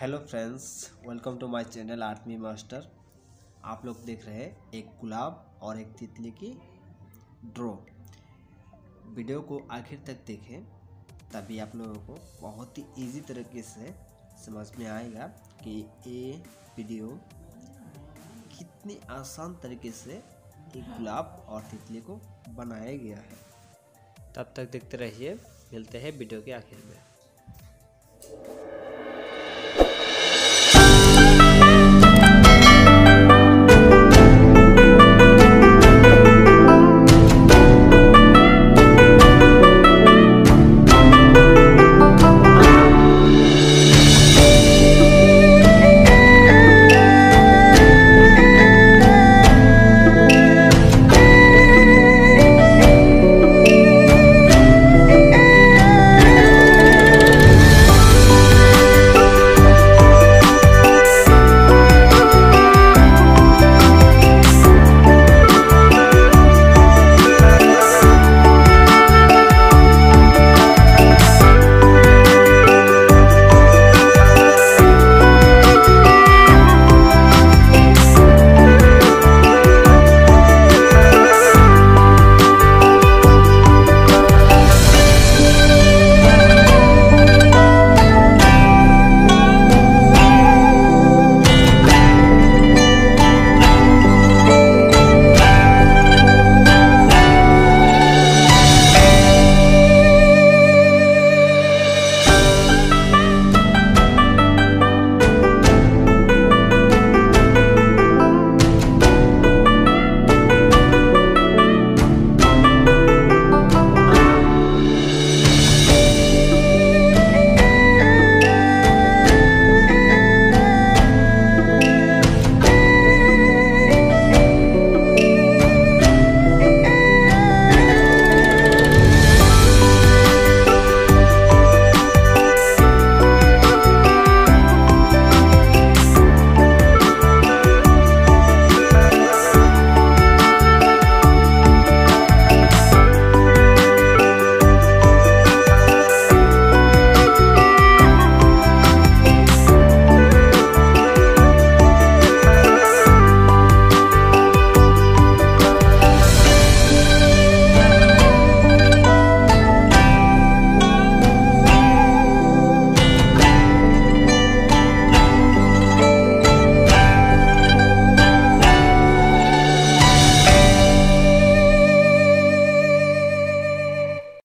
Hello friends, welcome to my channel art me master. आप लोग देख रहे हैं एक गुलाब और एक तितली की ड्रॉ। वीडियो को आखिर तक देखें, तभी आप लोगों को बहुत ही इजी तरीके से समझ में आएगा कि ये वीडियो कितनी आसान तरीके से एक गुलाब और तितली को बनाया गया है। तब तक देखते रहिए, मिलते हैं वीडियो के आखिर में।